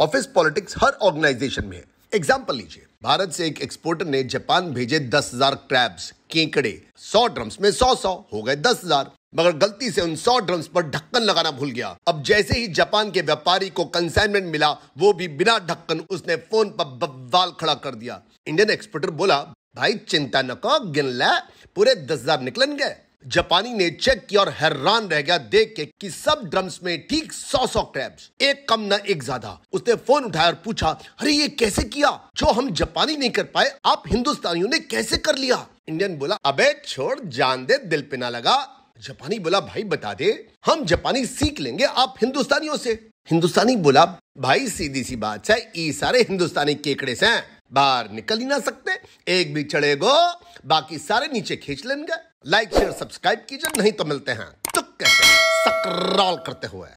Office politics हर organisation में है। Example लीजिए, भारत से एक एक्सपोर्टर ने जापान भेजे 10,000 क्रैब्स, केकड़े 100 ड्रम्स में 100 हो गए 10,000, मगर गलती से उन 100 ड्रम्स पर ढक्कन लगाना भूल गया। अब जैसे ही जापान के व्यापारी को कंसाइनमेंट मिला, वो भी बिना ढक्कन, उसने फोन पर बवाल खड़ा कर दिया। इंडियन एक्सपोर्टर बोला, भाई चिंता न कर, गिन ले, पूरे 10,000 निकलन गए। जापानी ने चेक किया और हैरान रह गया देख के कि सब ड्रम्स में ठीक 100 क्रैब्स, एक कम ना एक ज्यादा। उसने फोन उठाया और पूछा, अरे ये कैसे किया? जो हम जापानी नहीं कर पाए, आप हिंदुस्तानियों ने कैसे कर लिया? इंडियन बोला, अबे छोड़, जान दे, दिल पे ना लगा। जापानी बोला, भाई बता दे, हम जापानी सीख लेंगे आप हिंदुस्तानियों से। हिंदुस्तानी बोला, भाई सीधी सी बात है, ये सारे हिंदुस्तानी केकड़े से बाहर निकल ही ना सकते, एक भी चढ़ेगो बाकी सारे नीचे खींच लेंगे। लाइक शेयर सब्सक्राइब कीजिए, नहीं तो मिलते हैं सकराल करते हुए।